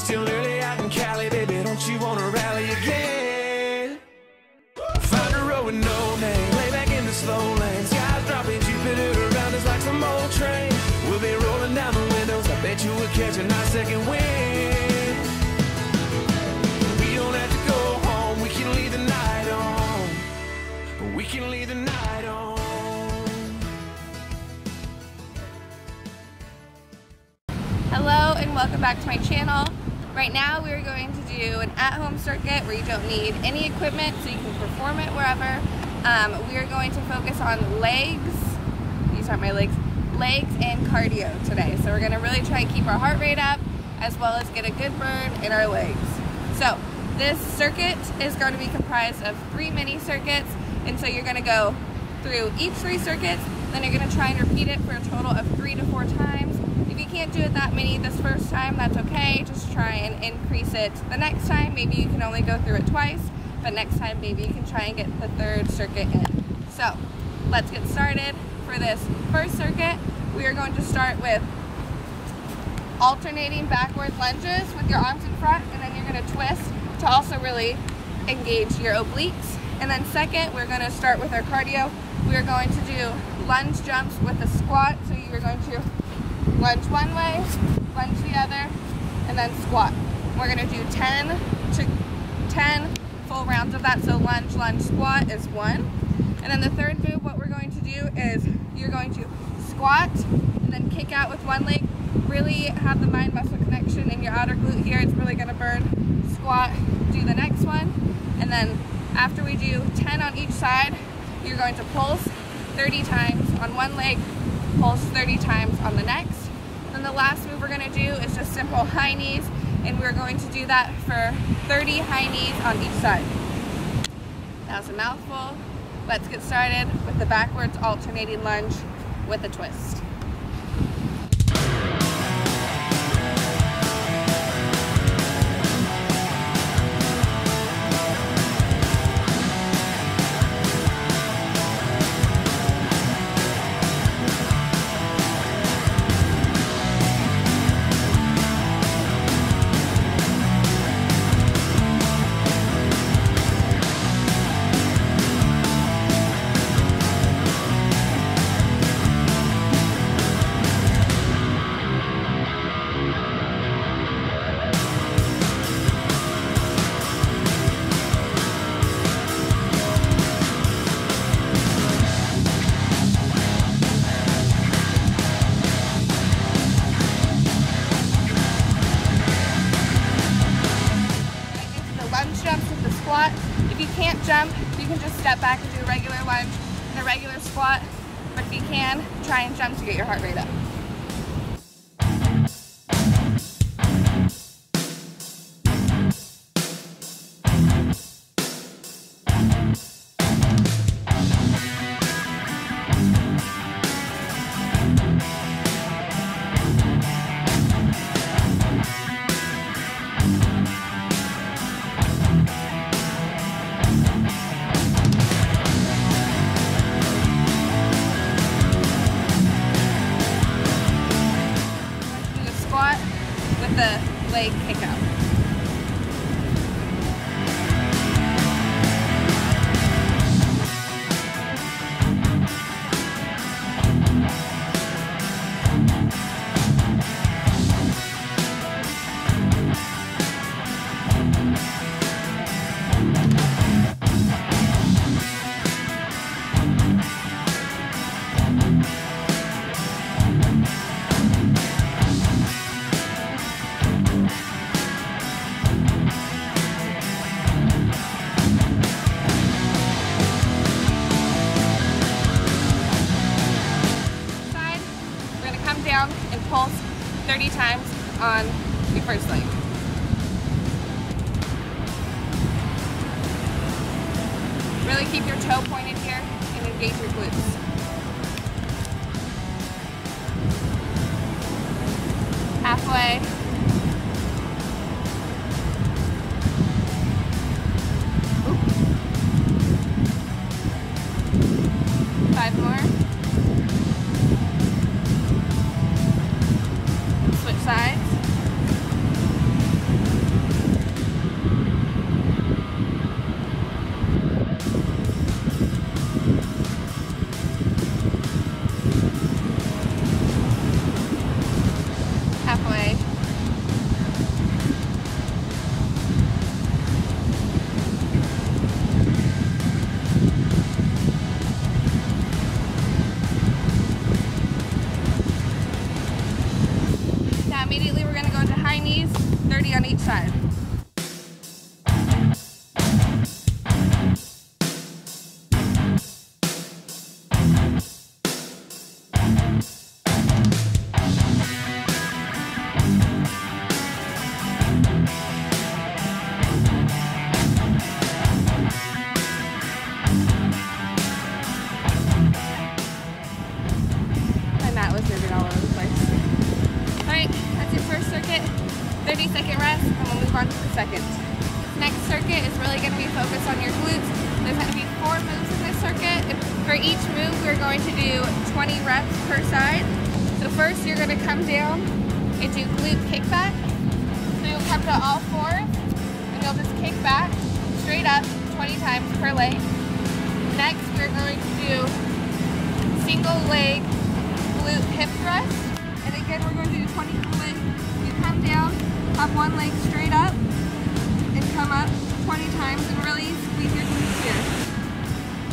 It's still early out in Cali, baby, don't you wanna rally again? Find a road with no name, lay back in the slow lane. Sky's dropping, Jupiter around us like some old train. We'll be rolling down the windows, I bet you we'll catch a nice second wind. We don't have to go home, we can leave the night on. We can leave the night on. Hello and welcome back to my channel. Right now we are going to do an at-home circuit where you don't need any equipment, so you can perform it wherever. We are going to focus on legs. These aren't my legs. Legs and cardio today. So we're going to really try and keep our heart rate up as well as get a good burn in our legs. So this circuit is going to be comprised of 3 mini circuits, and so you're going to go through each 3 circuits, then you're going to try and repeat it for a total of 3 to 4 times. If you can't do it that many this first time, that's okay. Just try and increase it the next time. Maybe you can only go through it twice, but next time maybe you can try and get the 3rd circuit in. So let's get started. For this first circuit, we are going to start with alternating backward lunges with your arms in front, and then you're going to twist to also really engage your obliques. And then second, we're going to start with our cardio. We are going to do lunge jumps with a squat, so you are going to lunge one way, lunge the other, and then squat. We're going to do 10 full rounds of that, so lunge, lunge, squat is 1. And then the third move, what we're going to do is you're going to squat and then kick out with one leg. Really have the mind-muscle connection in your outer glute here. It's really going to burn. Squat, do the next one, and then after we do 10 on each side, you're going to pulse 30 times on one leg, pulse 30 times on the next. And the last move we're going to do is just simple high knees, and we're going to do that for 30 high knees on each side. That was a mouthful. Let's get started with the backwards alternating lunge with a twist. If you can't jump, you can just step back and do a regular lunge and a regular squat, but if you can, try and jump to get your heart rate up. The leg kick out. And pulse 30 times on your first leg. Really keep your toe pointed here and engage your glutes. Halfway. Oops. 5 more. Sides. on each side. Circuit, 30-second rest, and we'll move on to the second. This next circuit is really going to be focused on your glutes. There's going to be 4 moves in this circuit. For each move, we're going to do 20 reps per side. So first, you're going to come down and do glute kickback. So you'll come to all 4, and you'll just kick back straight up 20 times per leg. Next, we're going to do single leg glute hip thrust. And again, we're going to do 20 movements. You come down, have one leg straight up, and come up 20 times and really squeeze your glutes here.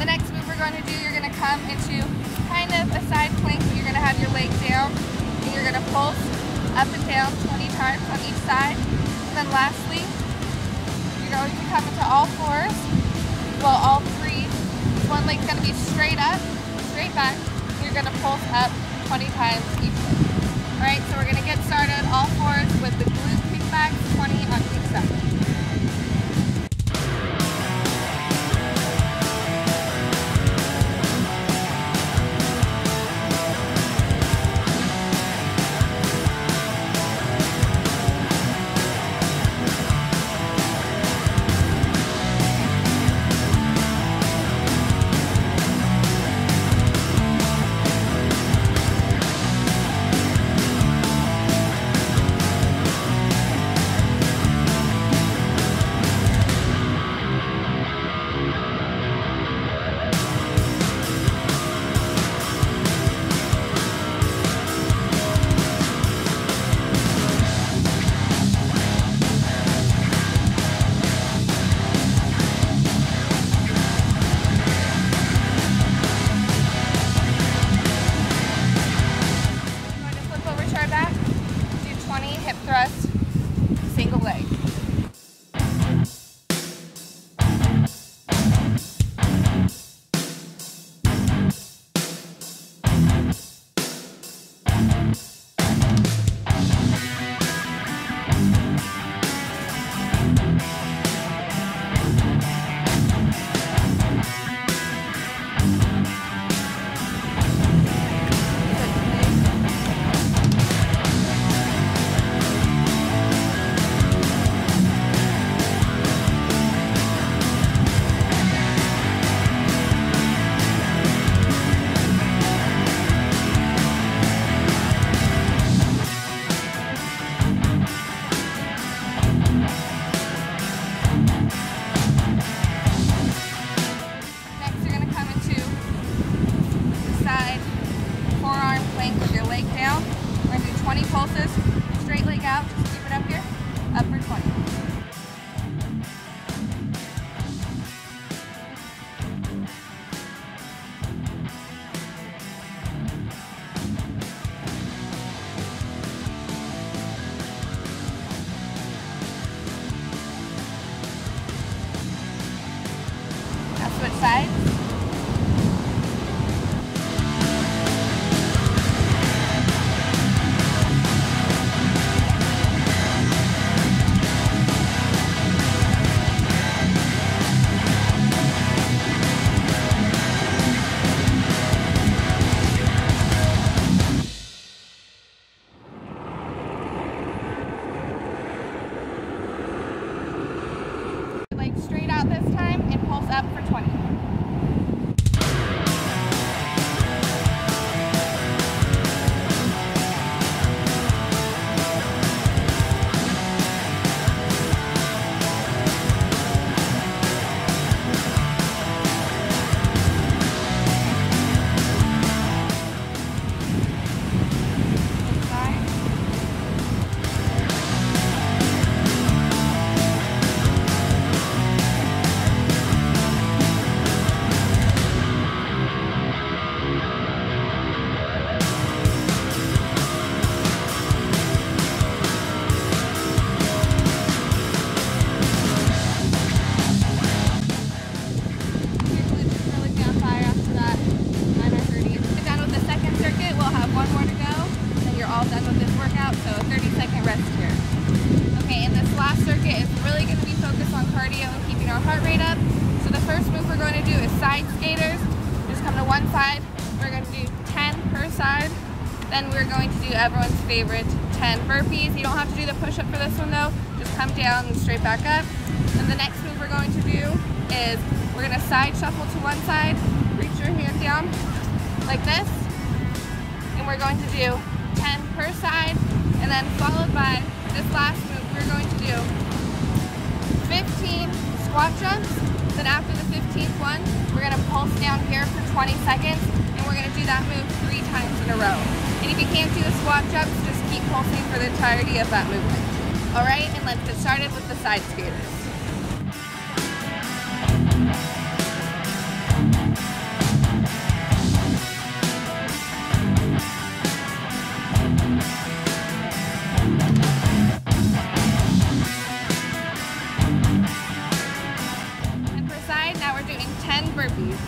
The next move we're going to do, you're going to come into kind of a side plank. You're going to have your leg down, and you're going to pulse up and down 20 times on each side. And then lastly, you're going to come into all 4s, well, all 3s. One leg's going to be straight up, straight back. You're going to pulse up 20 times each leg. Alright, so we're going to get started all 4s with the glute kickback, 20 on each side. Sides. Like straight out this time and pulse up for 20. straight up. So the first move we're going to do is side skaters. Just come to one side. We're going to do 10 per side. Then we're going to do everyone's favorite 10 burpees. You don't have to do the push-up for this one though. Just come down and straight back up. And the next move we're going to do is we're going to side shuffle to one side. Reach your hand down like this. And we're going to do 10 per side. And then followed by this last move, we're going to do 15 squat jumps. Then after the 15th one, we're going to pulse down here for 20 seconds. And we're going to do that move 3 times in a row. And if you can't do the squat jumps, just keep pulsing for the entirety of that movement. All right, and let's get started with the side skaters. Now we're doing 10 burpees.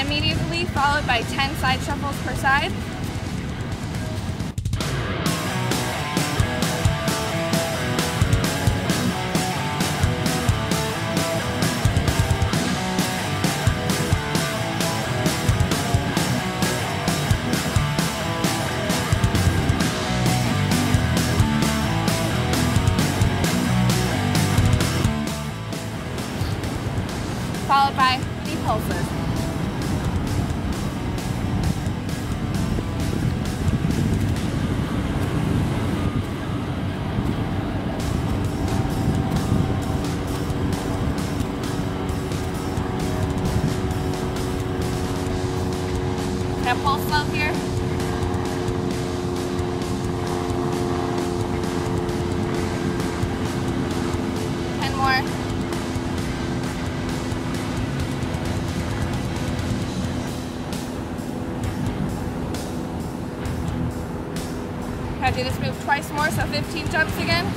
Immediately followed by 10 side shuffles per side. Followed by knee pulses. Pulse well here. And more. Gotta do this move twice more, so 15 jumps again.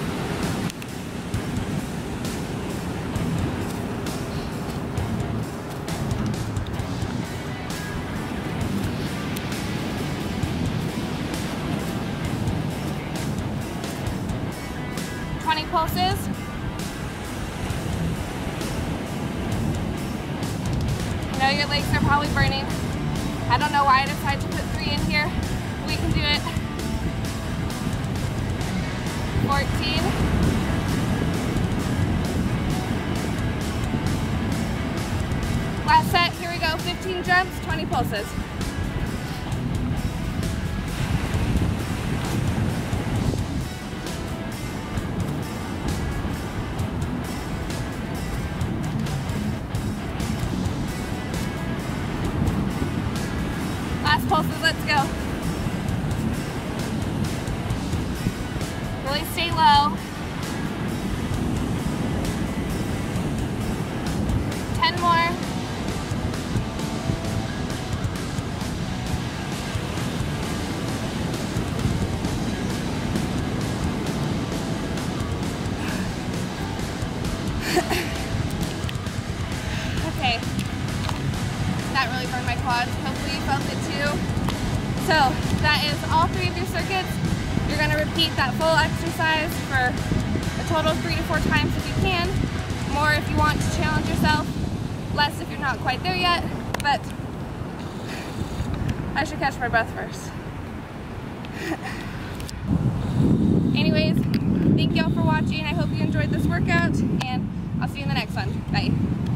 Pulses. I know your legs are probably burning. I don't know why I decided to put 3 in here. We can do it. 14. Last set, here we go. 15 jumps, 20 pulses. Pulses, let's go. Really stay low. 10 more. Okay. That really burned my quads. Hopefully you felt it too. So that is all 3 of your circuits. You're going to repeat that full exercise for a total of 3 to 4 times if you can. More if you want to challenge yourself. Less if you're not quite there yet. But I should catch my breath first. Anyways, thank y'all for watching. I hope you enjoyed this workout and I'll see you in the next one. Bye.